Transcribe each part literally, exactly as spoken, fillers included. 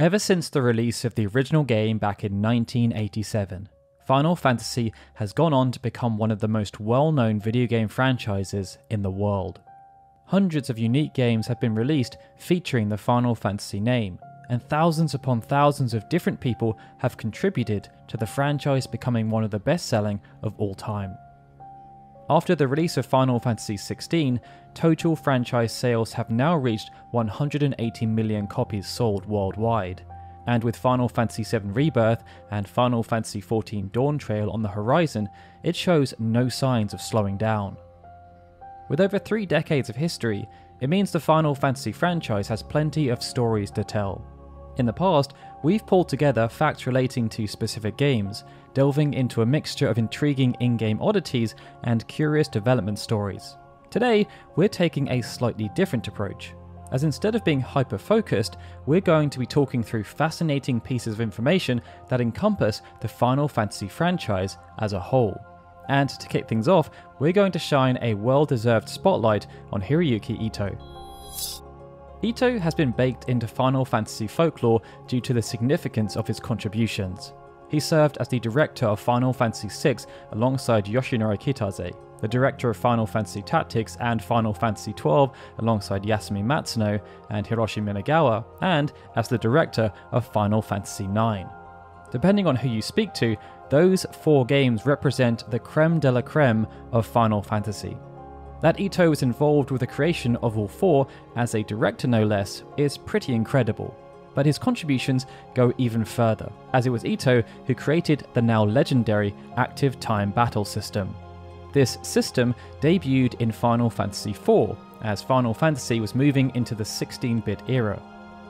Ever since the release of the original game back in nineteen eighty-seven, Final Fantasy has gone on to become one of the most well-known video game franchises in the world. Hundreds of unique games have been released featuring the Final Fantasy name, and thousands upon thousands of different people have contributed to the franchise becoming one of the best-selling of all time. After the release of Final Fantasy sixteen, total franchise sales have now reached one hundred eighty million copies sold worldwide, and with Final Fantasy seven Rebirth and Final Fantasy fourteen Dawn Trail on the horizon, it shows no signs of slowing down. With over three decades of history, it means the Final Fantasy franchise has plenty of stories to tell. In the past, we've pulled together facts relating to specific games, delving into a mixture of intriguing in-game oddities and curious development stories. Today, we're taking a slightly different approach, as instead of being hyper-focused, we're going to be talking through fascinating pieces of information that encompass the Final Fantasy franchise as a whole. And to kick things off, we're going to shine a well-deserved spotlight on Hiroyuki Ito. Ito has been baked into Final Fantasy folklore due to the significance of his contributions. He served as the director of Final Fantasy six alongside Yoshinori Kitase, the director of Final Fantasy Tactics and Final Fantasy twelve alongside Yasumi Matsuno and Hiroshi Minagawa, and as the director of Final Fantasy nine. Depending on who you speak to, those four games represent the creme de la creme of Final Fantasy. That Ito was involved with the creation of all four, as a director no less, is pretty incredible. But his contributions go even further, as it was Ito who created the now legendary Active Time Battle System. This system debuted in Final Fantasy four, as Final Fantasy was moving into the sixteen bit era.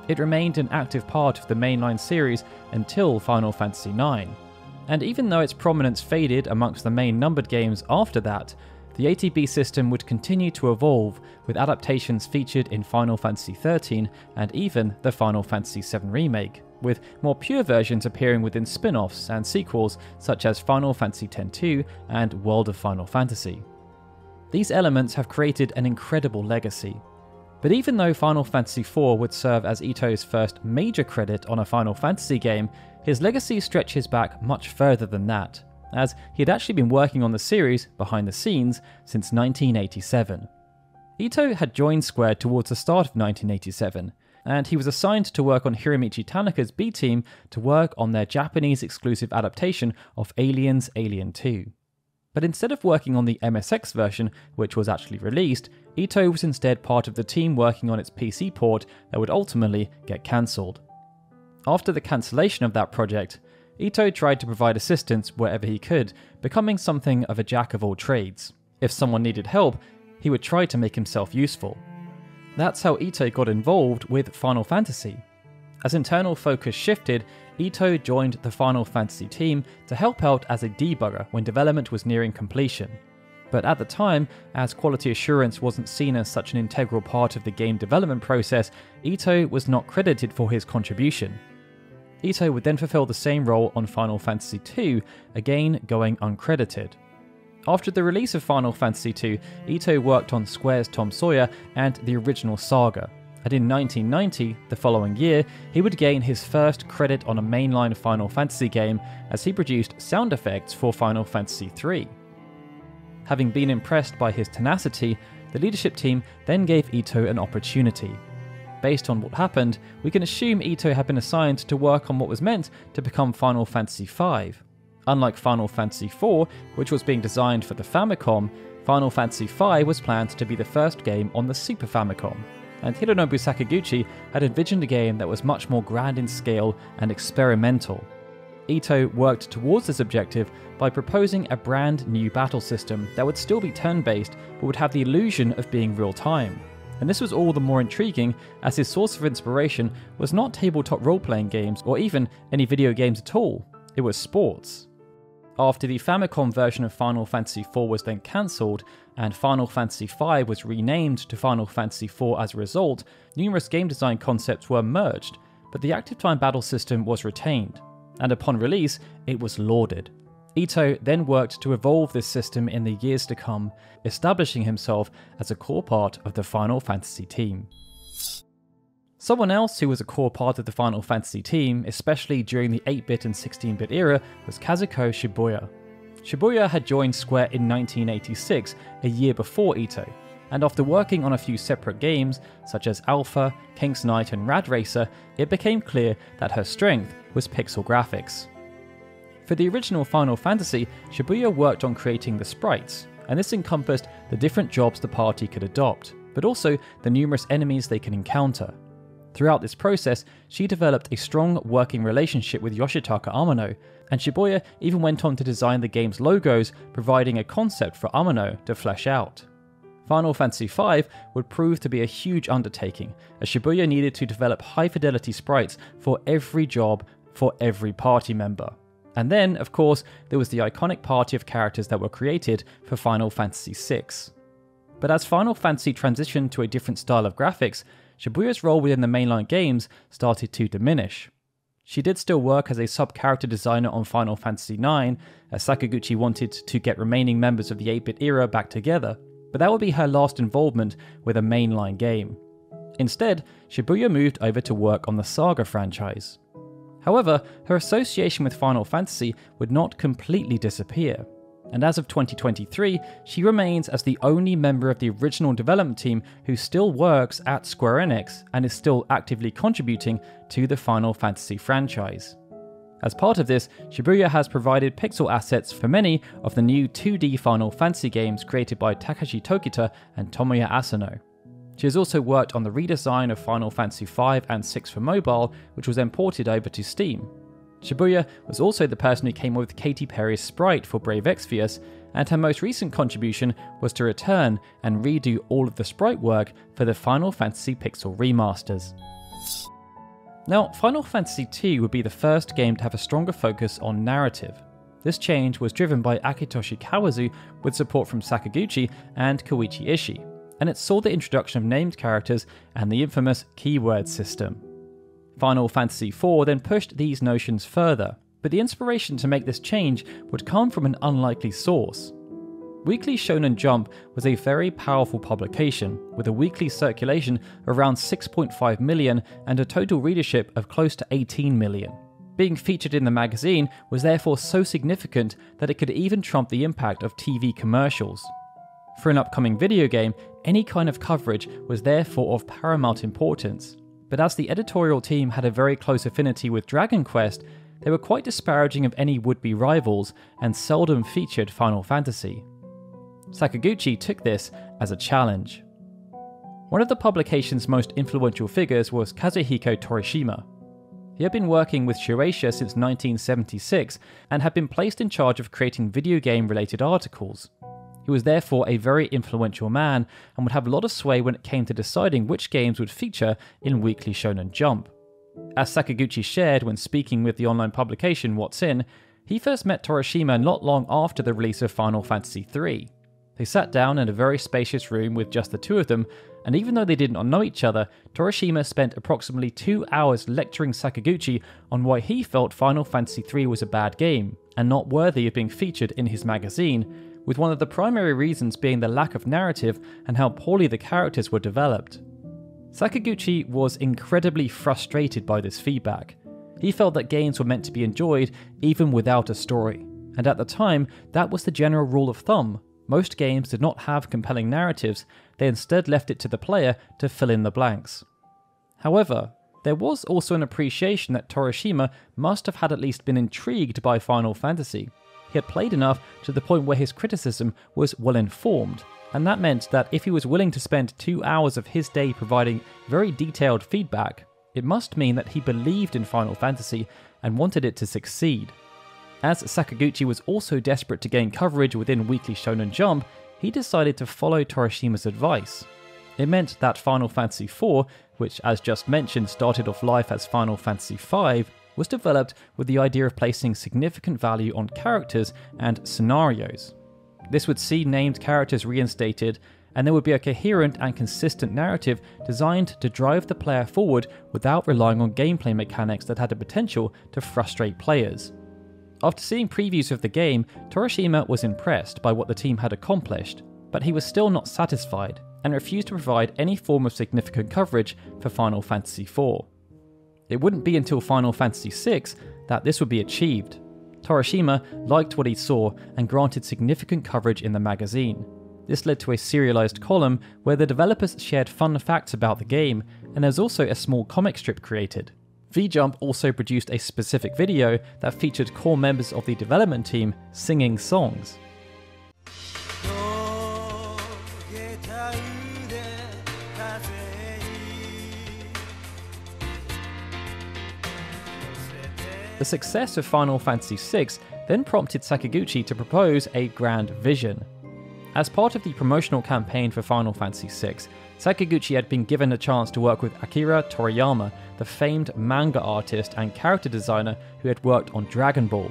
It remained an active part of the mainline series until Final Fantasy nine. And even though its prominence faded amongst the main numbered games after that, the A T B system would continue to evolve, with adaptations featured in Final Fantasy thirteen and even the Final Fantasy seven Remake, with more pure versions appearing within spin-offs and sequels such as Final Fantasy X two and World of Final Fantasy. These elements have created an incredible legacy. But even though Final Fantasy four would serve as Ito's first major credit on a Final Fantasy game, his legacy stretches back much further than that, as he had actually been working on the series behind the scenes since nineteen eighty-seven. Ito had joined Square towards the start of nineteen eighty-seven, and he was assigned to work on Hiromichi Tanaka's B team to work on their Japanese-exclusive adaptation of Alien's Alien two. But instead of working on the M S X version, which was actually released, Ito was instead part of the team working on its P C port that would ultimately get cancelled. After the cancellation of that project, Ito tried to provide assistance wherever he could, becoming something of a jack of all trades. If someone needed help, he would try to make himself useful. That's how Ito got involved with Final Fantasy. As internal focus shifted, Ito joined the Final Fantasy team to help out as a debugger when development was nearing completion. But at the time, as quality assurance wasn't seen as such an integral part of the game development process, Ito was not credited for his contribution. Ito would then fulfill the same role on Final Fantasy two, again going uncredited. After the release of Final Fantasy two, Ito worked on Square's Tom Sawyer and the original Saga, and in nineteen ninety, the following year, he would gain his first credit on a mainline Final Fantasy game as he produced sound effects for Final Fantasy three. Having been impressed by his tenacity, the leadership team then gave Ito an opportunity. Based on what happened, we can assume Ito had been assigned to work on what was meant to become Final Fantasy five. Unlike Final Fantasy four, which was being designed for the Famicom, Final Fantasy five was planned to be the first game on the Super Famicom, and Hironobu Sakaguchi had envisioned a game that was much more grand in scale and experimental. Ito worked towards this objective by proposing a brand new battle system that would still be turn-based but would have the illusion of being real-time. And this was all the more intriguing as his source of inspiration was not tabletop role-playing games or even any video games at all, it was sports. After the Famicom version of Final Fantasy four was then cancelled, and Final Fantasy five was renamed to Final Fantasy four as a result, numerous game design concepts were merged, but the Active Time Battle System was retained, and upon release, it was lauded. Ito then worked to evolve this system in the years to come, establishing himself as a core part of the Final Fantasy team. Someone else who was a core part of the Final Fantasy team, especially during the eight-bit and sixteen-bit era, was Kazuko Shibuya. Shibuya had joined Square in nineteen eighty-six, a year before Ito, and after working on a few separate games, such as Alpha, King's Knight and Rad Racer, it became clear that her strength was pixel graphics. For the original Final Fantasy, Shibuya worked on creating the sprites, and this encompassed the different jobs the party could adopt, but also the numerous enemies they could encounter. Throughout this process, she developed a strong working relationship with Yoshitaka Amano, and Shibuya even went on to design the game's logos, providing a concept for Amano to flesh out. Final Fantasy five would prove to be a huge undertaking, as Shibuya needed to develop high-fidelity sprites for every job, for every party member. And then, of course, there was the iconic party of characters that were created for Final Fantasy six. But as Final Fantasy transitioned to a different style of graphics, Shibuya's role within the mainline games started to diminish. She did still work as a sub-character designer on Final Fantasy nine, as Sakaguchi wanted to get remaining members of the eight-bit era back together, but that would be her last involvement with a mainline game. Instead, Shibuya moved over to work on the Saga franchise. However, her association with Final Fantasy would not completely disappear, and as of twenty twenty-three, she remains as the only member of the original development team who still works at Square Enix and is still actively contributing to the Final Fantasy franchise. As part of this, Shibuya has provided pixel assets for many of the new two D Final Fantasy games created by Takashi Tokita and Tomoya Asano. She has also worked on the redesign of Final Fantasy five and six for mobile, which was then ported over to Steam. Shibuya was also the person who came up with Katy Perry's sprite for Brave Exvius, and her most recent contribution was to return and redo all of the sprite work for the Final Fantasy Pixel remasters. Now, Final Fantasy two would be the first game to have a stronger focus on narrative. This change was driven by Akitoshi Kawazu with support from Sakaguchi and Koichi Ishii, and it saw the introduction of named characters and the infamous keyword system. Final Fantasy four then pushed these notions further, but the inspiration to make this change would come from an unlikely source. Weekly Shonen Jump was a very powerful publication, with a weekly circulation around six point five million and a total readership of close to eighteen million. Being featured in the magazine was therefore so significant that it could even trump the impact of T V commercials. For an upcoming video game, any kind of coverage was therefore of paramount importance. But as the editorial team had a very close affinity with Dragon Quest, they were quite disparaging of any would-be rivals and seldom featured Final Fantasy. Sakaguchi took this as a challenge. One of the publication's most influential figures was Kazuhiko Torishima. He had been working with Shueisha since nineteen seventy-six and had been placed in charge of creating video game-related articles. He was therefore a very influential man and would have a lot of sway when it came to deciding which games would feature in Weekly Shonen Jump. As Sakaguchi shared when speaking with the online publication What's In, he first met Torishima not long after the release of Final Fantasy three. They sat down in a very spacious room with just the two of them, and even though they did not know each other, Torishima spent approximately two hours lecturing Sakaguchi on why he felt Final Fantasy three was a bad game and not worthy of being featured in his magazine, with one of the primary reasons being the lack of narrative and how poorly the characters were developed. Sakaguchi was incredibly frustrated by this feedback. He felt that games were meant to be enjoyed even without a story, and at the time, that was the general rule of thumb. Most games did not have compelling narratives, they instead left it to the player to fill in the blanks. However, there was also an appreciation that Torishima must have had at least been intrigued by Final Fantasy. He had played enough to the point where his criticism was well informed, and that meant that if he was willing to spend two hours of his day providing very detailed feedback, it must mean that he believed in Final Fantasy and wanted it to succeed. As Sakaguchi was also desperate to gain coverage within Weekly Shonen Jump, he decided to follow Torishima's advice. It meant that Final Fantasy four, which as just mentioned started off life as Final Fantasy five, was developed with the idea of placing significant value on characters and scenarios. This would see named characters reinstated, and there would be a coherent and consistent narrative designed to drive the player forward without relying on gameplay mechanics that had the potential to frustrate players. After seeing previews of the game, Torishima was impressed by what the team had accomplished, but he was still not satisfied, and refused to provide any form of significant coverage for Final Fantasy four. It wouldn't be until Final Fantasy six that this would be achieved. Torishima liked what he saw and granted significant coverage in the magazine. This led to a serialized column where the developers shared fun facts about the game, and there's also a small comic strip created. V Jump also produced a specific video that featured core members of the development team singing songs. The success of Final Fantasy six then prompted Sakaguchi to propose a grand vision. As part of the promotional campaign for Final Fantasy six, Sakaguchi had been given a chance to work with Akira Toriyama, the famed manga artist and character designer who had worked on Dragon Ball.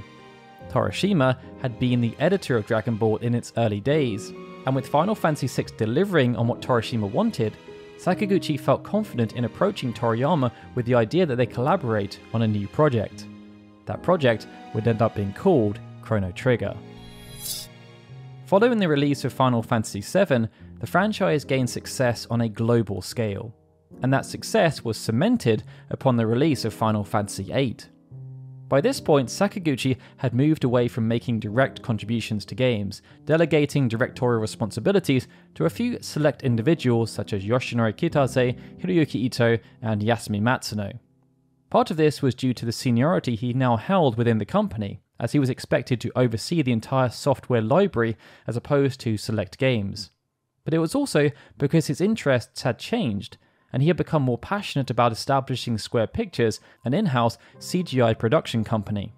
Torishima had been the editor of Dragon Ball in its early days, and with Final Fantasy six delivering on what Torishima wanted, Sakaguchi felt confident in approaching Toriyama with the idea that they collaborate on a new project. That project would end up being called Chrono Trigger. Following the release of Final Fantasy seven, the franchise gained success on a global scale, and that success was cemented upon the release of Final Fantasy eight. By this point, Sakaguchi had moved away from making direct contributions to games, delegating directorial responsibilities to a few select individuals such as Yoshinori Kitase, Hiroyuki Ito, and Yasumi Matsuno. Part of this was due to the seniority he now held within the company, as he was expected to oversee the entire software library as opposed to select games. But it was also because his interests had changed, and he had become more passionate about establishing Square Pictures, an in-house C G I production company.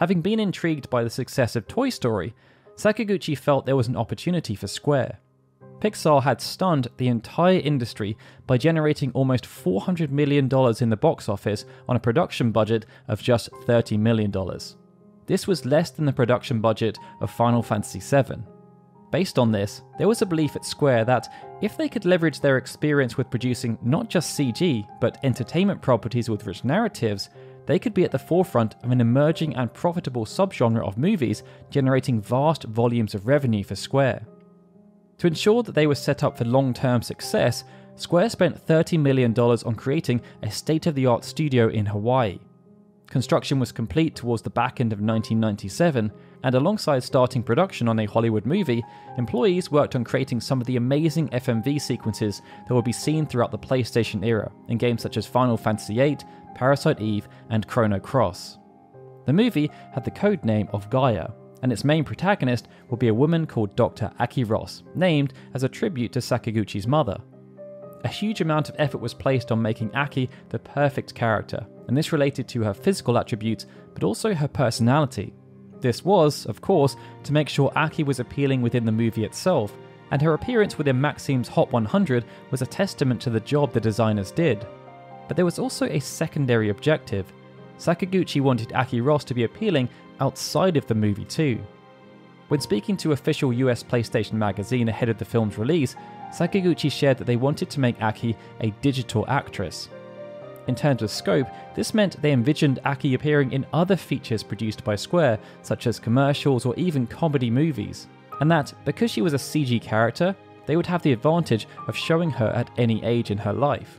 Having been intrigued by the success of Toy Story, Sakaguchi felt there was an opportunity for Square. Pixar had stunned the entire industry by generating almost four hundred million dollars in the box office on a production budget of just thirty million dollars. This was less than the production budget of Final Fantasy seven. Based on this, there was a belief at Square that if they could leverage their experience with producing not just C G, but entertainment properties with rich narratives, they could be at the forefront of an emerging and profitable subgenre of movies generating vast volumes of revenue for Square. To ensure that they were set up for long-term success, Square spent thirty million dollars on creating a state-of-the-art studio in Hawaii. Construction was complete towards the back end of nineteen ninety-seven, and alongside starting production on a Hollywood movie, employees worked on creating some of the amazing F M V sequences that would be seen throughout the PlayStation era in games such as Final Fantasy eight, Parasite Eve, and Chrono Cross. The movie had the codename of Gaia, and its main protagonist will be a woman called Doctor Aki Ross, named as a tribute to Sakaguchi's mother. A huge amount of effort was placed on making Aki the perfect character, and this related to her physical attributes, but also her personality. This was, of course, to make sure Aki was appealing within the movie itself, and her appearance within Maxime's Hot one hundred was a testament to the job the designers did. But there was also a secondary objective. Sakaguchi wanted Aki Ross to be appealing outside of the movie too. When speaking to official U S PlayStation magazine ahead of the film's release, Sakaguchi shared that they wanted to make Aki a digital actress. In terms of scope, this meant they envisioned Aki appearing in other features produced by Square, such as commercials or even comedy movies, and that, because she was a C G character, they would have the advantage of showing her at any age in her life.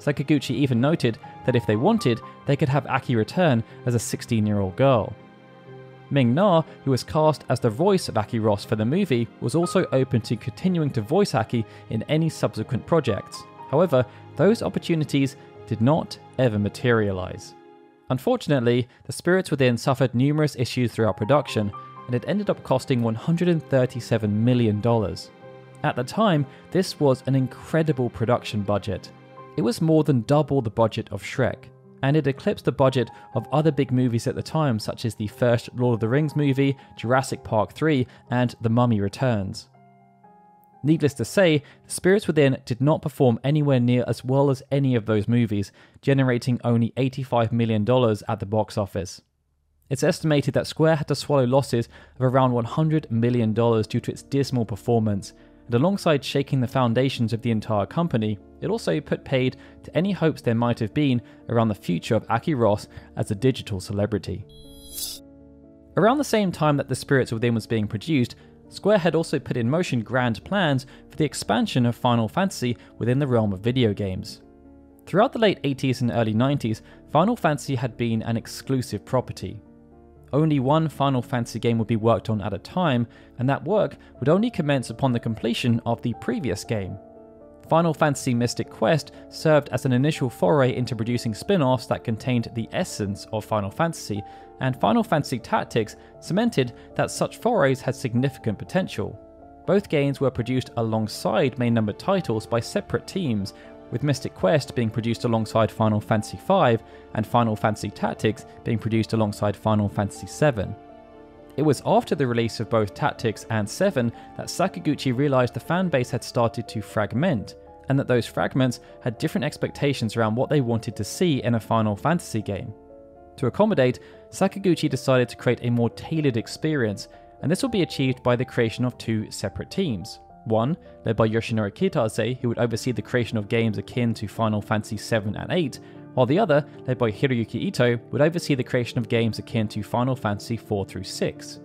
Sakaguchi even noted that if they wanted, they could have Aki return as a sixteen-year-old girl. Ming-Na, who was cast as the voice of Aki Ross for the movie, was also open to continuing to voice Aki in any subsequent projects. However, those opportunities did not ever materialize. Unfortunately, The Spirits Within suffered numerous issues throughout production, and it ended up costing one hundred thirty-seven million dollars. At the time, this was an incredible production budget. It was more than double the budget of Shrek, and it eclipsed the budget of other big movies at the time, such as the first Lord of the Rings movie, Jurassic Park three, and The Mummy Returns. Needless to say, The Spirits Within did not perform anywhere near as well as any of those movies, generating only eighty-five million dollars at the box office. It's estimated that Square had to swallow losses of around one hundred million dollars due to its dismal performance, and alongside shaking the foundations of the entire company, it also put paid to any hopes there might have been around the future of Aki Ross as a digital celebrity. Around the same time that The Spirits Within was being produced, Square had also put in motion grand plans for the expansion of Final Fantasy within the realm of video games. Throughout the late eighties and early nineties, Final Fantasy had been an exclusive property. Only one Final Fantasy game would be worked on at a time, and that work would only commence upon the completion of the previous game. Final Fantasy Mystic Quest served as an initial foray into producing spin-offs that contained the essence of Final Fantasy, and Final Fantasy Tactics cemented that such forays had significant potential. Both games were produced alongside main number titles by separate teams, with Mystic Quest being produced alongside Final Fantasy five and Final Fantasy Tactics being produced alongside Final Fantasy seven. It was after the release of both Tactics and seven that Sakaguchi realised the fanbase had started to fragment, and that those fragments had different expectations around what they wanted to see in a Final Fantasy game. To accommodate, Sakaguchi decided to create a more tailored experience, and this would be achieved by the creation of two separate teams. One, led by Yoshinori Kitase, who would oversee the creation of games akin to Final Fantasy seven and eight, while the other, led by Hiroyuki Ito, would oversee the creation of games akin to Final Fantasy four through six.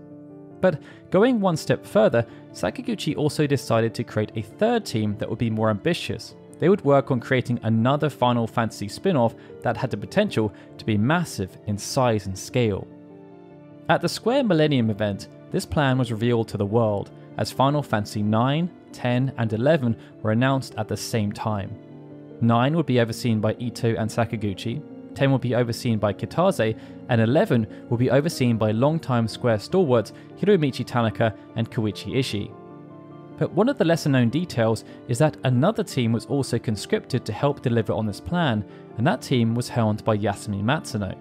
But going one step further, Sakaguchi also decided to create a third team that would be more ambitious. They would work on creating another Final Fantasy spin-off that had the potential to be massive in size and scale. At the Square Millennium event, this plan was revealed to the world, as Final Fantasy nine, ten and eleven were announced at the same time. nine would be overseen by Ito and Sakaguchi, ten would be overseen by Kitase, and eleven would be overseen by longtime Square stalwarts Hiromichi Tanaka and Koichi Ishii. But one of the lesser known details is that another team was also conscripted to help deliver on this plan, and that team was helmed by Yasumi Matsuno.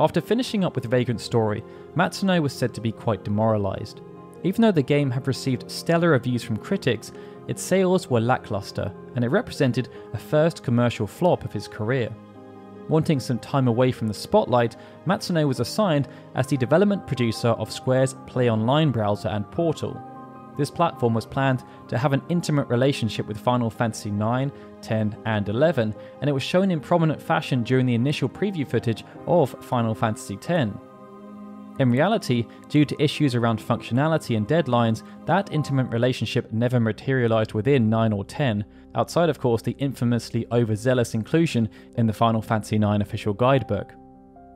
After finishing up with Vagrant Story, Matsuno was said to be quite demoralised. Even though the game had received stellar reviews from critics, its sales were lackluster, and it represented a first commercial flop of his career. Wanting some time away from the spotlight, Matsuno was assigned as the development producer of Square's PlayOnline browser and portal. This platform was planned to have an intimate relationship with Final Fantasy nine, ten and eleven, and it was shown in prominent fashion during the initial preview footage of Final Fantasy ten. In reality, due to issues around functionality and deadlines, that intimate relationship never materialised within nine or ten, outside of course the infamously overzealous inclusion in the Final Fantasy nine official guidebook.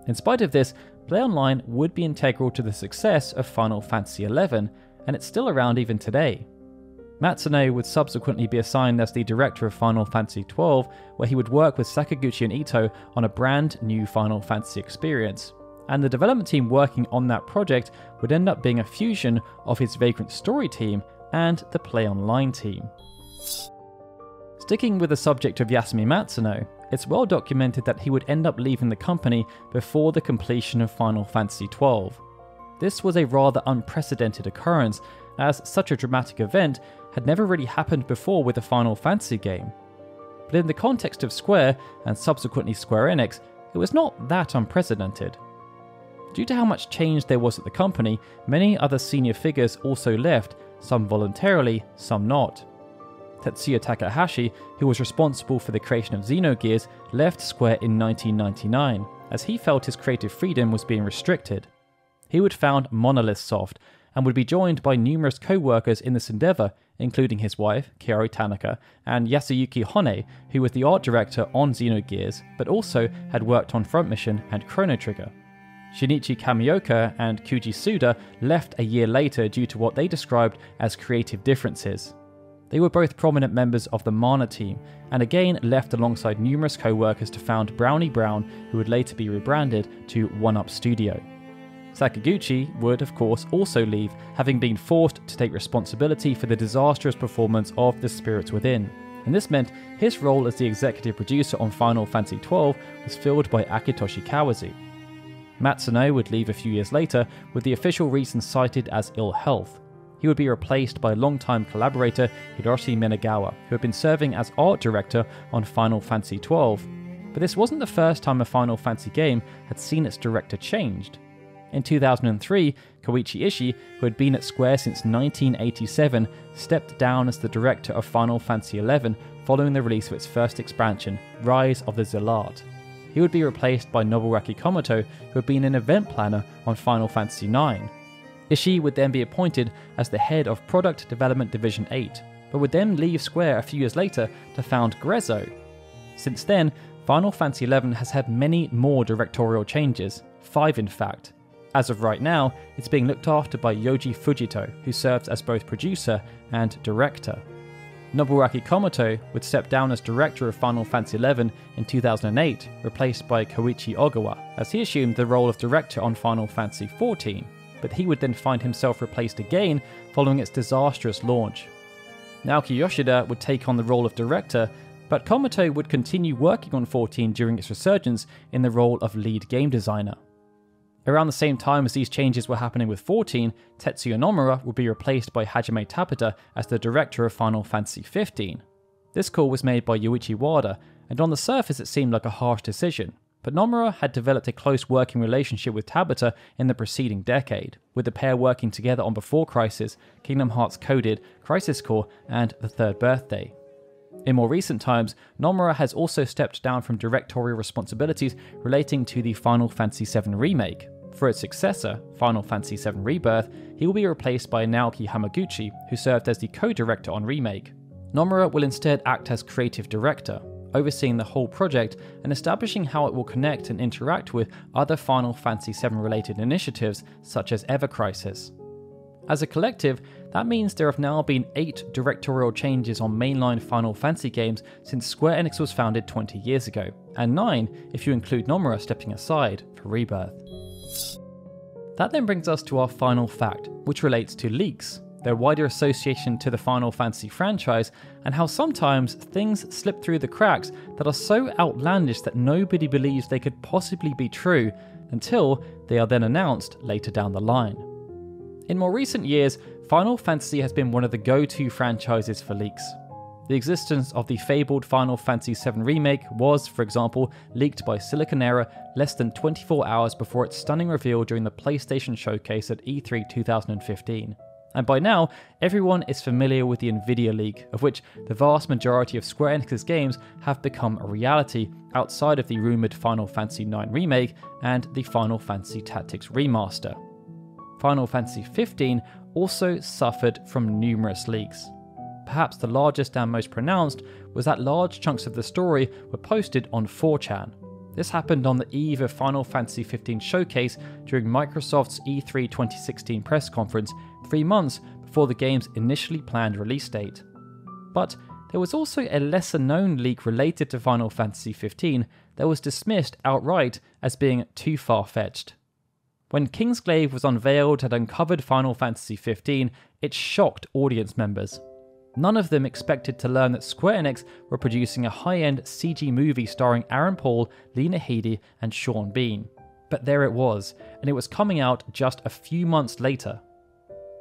In spite of this, PlayOnline would be integral to the success of Final Fantasy eleven, and it's still around even today. Matsuno would subsequently be assigned as the director of Final Fantasy twelve, where he would work with Sakaguchi and Ito on a brand new Final Fantasy experience. And the development team working on that project would end up being a fusion of his Vagrant Story team and the PlayOnline team. Sticking with the subject of Yasumi Matsuno, it's well documented that he would end up leaving the company before the completion of Final Fantasy twelve. This was a rather unprecedented occurrence, as such a dramatic event had never really happened before with a Final Fantasy game. But in the context of Square, and subsequently Square Enix, it was not that unprecedented. Due to how much change there was at the company, many other senior figures also left, some voluntarily, some not. Tetsuya Takahashi, who was responsible for the creation of Xenogears, left Square in nineteen ninety-nine, as he felt his creative freedom was being restricted. He would found Monolith Soft, and would be joined by numerous co-workers in this endeavour, including his wife, Kiari Tanaka, and Yasuyuki Hone, who was the art director on Xenogears, but also had worked on Front Mission and Chrono Trigger. Shinichi Kamioka and Kuji Suda left a year later due to what they described as creative differences. They were both prominent members of the Mana team, and again left alongside numerous co-workers to found Brownie Brown, who would later be rebranded to One Up Studio. Sakaguchi would of course also leave, having been forced to take responsibility for the disastrous performance of The Spirits Within, and this meant his role as the executive producer on Final Fantasy twelve was filled by Akitoshi Kawazu. Matsuno would leave a few years later, with the official reason cited as ill health. He would be replaced by longtime collaborator Hiroshi Minagawa, who had been serving as art director on Final Fantasy twelve. But this wasn't the first time a Final Fantasy game had seen its director changed. In two thousand three, Koichi Ishii, who had been at Square since nineteen eighty-seven, stepped down as the director of Final Fantasy eleven following the release of its first expansion, Rise of the Zillard. He would be replaced by Nobuaki Komoto, who had been an event planner on Final Fantasy nine. Ishii would then be appointed as the head of Product Development Division eight, but would then leave Square a few years later to found Grezzo. Since then, Final Fantasy eleven has had many more directorial changes, five in fact. As of right now, it's being looked after by Yoji Fujito, who serves as both producer and director. Nobuaki Komoto would step down as director of Final Fantasy eleven in two thousand eight, replaced by Koichi Ogawa, as he assumed the role of director on Final Fantasy fourteen, but he would then find himself replaced again following its disastrous launch. Naoki Yoshida would take on the role of director, but Komoto would continue working on fourteen during its resurgence in the role of lead game designer. Around the same time as these changes were happening with fourteen, Tetsuya Nomura would be replaced by Hajime Tabata as the director of Final Fantasy fifteen. This call was made by Yuichi Wada, and on the surface it seemed like a harsh decision, but Nomura had developed a close working relationship with Tabata in the preceding decade, with the pair working together on Before Crisis, Kingdom Hearts Coded, Crisis Core, and The Third Birthday. In more recent times, Nomura has also stepped down from directorial responsibilities relating to the Final Fantasy seven Remake. For its successor, Final Fantasy seven Rebirth, he will be replaced by Naoki Hamaguchi, who served as the co-director on Remake. Nomura will instead act as creative director, overseeing the whole project and establishing how it will connect and interact with other Final Fantasy seven related initiatives such as Ever Crisis. As a collective, that means there have now been eight directorial changes on mainline Final Fantasy games since Square Enix was founded twenty years ago, and nine if you include Nomura stepping aside for Rebirth. That then brings us to our final fact, which relates to leaks, their wider association to the Final Fantasy franchise, and how sometimes things slip through the cracks that are so outlandish that nobody believes they could possibly be true until they are then announced later down the line. In more recent years, Final Fantasy has been one of the go-to franchises for leaks. The existence of the fabled Final Fantasy seven Remake was, for example, leaked by Siliconera less than twenty-four hours before its stunning reveal during the PlayStation Showcase at E three two thousand fifteen. And by now, everyone is familiar with the Nvidia leak, of which the vast majority of Square Enix's games have become a reality outside of the rumoured Final Fantasy nine Remake and the Final Fantasy Tactics Remaster. Final Fantasy fifteen also suffered from numerous leaks. Perhaps the largest and most pronounced was that large chunks of the story were posted on four chan. This happened on the eve of Final Fantasy fifteen Showcase during Microsoft's E three twenty sixteen press conference, three months before the game's initially planned release date. But there was also a lesser-known leak related to Final Fantasy fifteen that was dismissed outright as being too far-fetched. When Kingsglaive was unveiled and uncovered Final Fantasy fifteen, it shocked audience members. None of them expected to learn that Square Enix were producing a high-end C G movie starring Aaron Paul, Lena Headey, and Sean Bean. But there it was, and it was coming out just a few months later.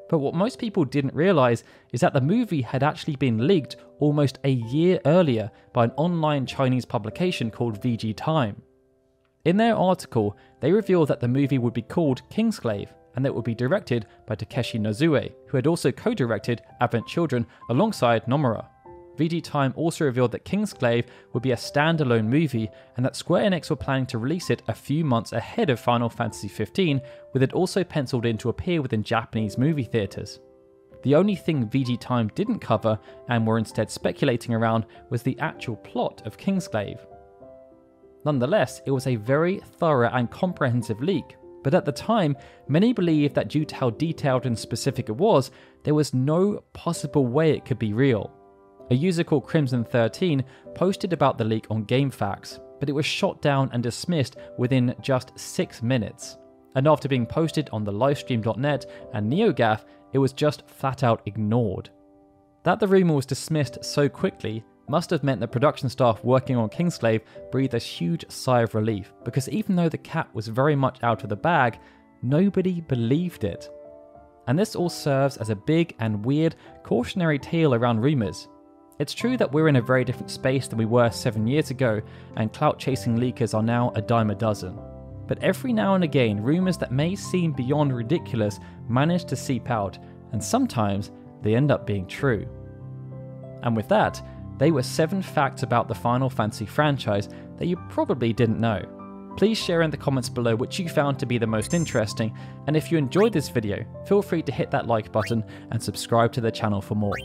But what most people didn't realise is that the movie had actually been leaked almost a year earlier by an online Chinese publication called V G Time. In their article, they revealed that the movie would be called Kingsglaive, and that it would be directed by Takeshi Nozue, who had also co-directed Advent Children alongside Nomura. V G Time also revealed that Kingsglaive would be a standalone movie, and that Square Enix were planning to release it a few months ahead of Final Fantasy fifteen, with it also penciled in to appear within Japanese movie theatres. The only thing V G Time didn't cover, and were instead speculating around, was the actual plot of Kingsglaive. Nonetheless, it was a very thorough and comprehensive leak, but at the time, many believed that due to how detailed and specific it was, there was no possible way it could be real. A user called Crimson thirteen posted about the leak on GameFAQs, but it was shot down and dismissed within just six minutes. And after being posted on the Livestream dot net and NeoGAF, it was just flat out ignored. That the rumour was dismissed so quickly must have meant the production staff working on Kingsglaive breathed a huge sigh of relief, because even though the cat was very much out of the bag, nobody believed it. And this all serves as a big and weird cautionary tale around rumours. It's true that we're in a very different space than we were seven years ago, and clout-chasing leakers are now a dime a dozen. But every now and again, rumours that may seem beyond ridiculous manage to seep out, and sometimes they end up being true. And with that, they were seven facts about the Final Fantasy franchise that you probably didn't know. Please share in the comments below which you found to be the most interesting, and if you enjoyed this video, feel free to hit that like button and subscribe to the channel for more.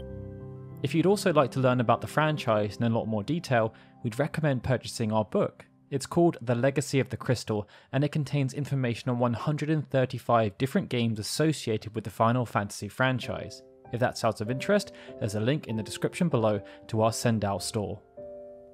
If you'd also like to learn about the franchise in a lot more detail, we'd recommend purchasing our book. It's called The Legacy of the Crystal, and it contains information on one hundred thirty-five different games associated with the Final Fantasy franchise. If that sounds of interest, there's a link in the description below to our Sendao store.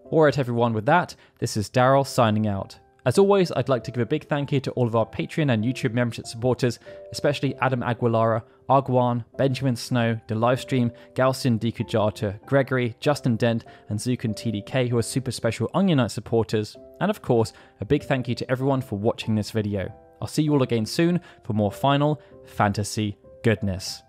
Alright everyone, with that, this is Daryl signing out. As always, I'd like to give a big thank you to all of our Patreon and YouTube membership supporters, especially Adam Aguilara, Arguan, Benjamin Snow, DeLivestream, Galsin Dikujata, Gregory, Justin Dent, and Zukun T D K, who are super special Onion Knight supporters. And of course, a big thank you to everyone for watching this video. I'll see you all again soon for more Final Fantasy goodness.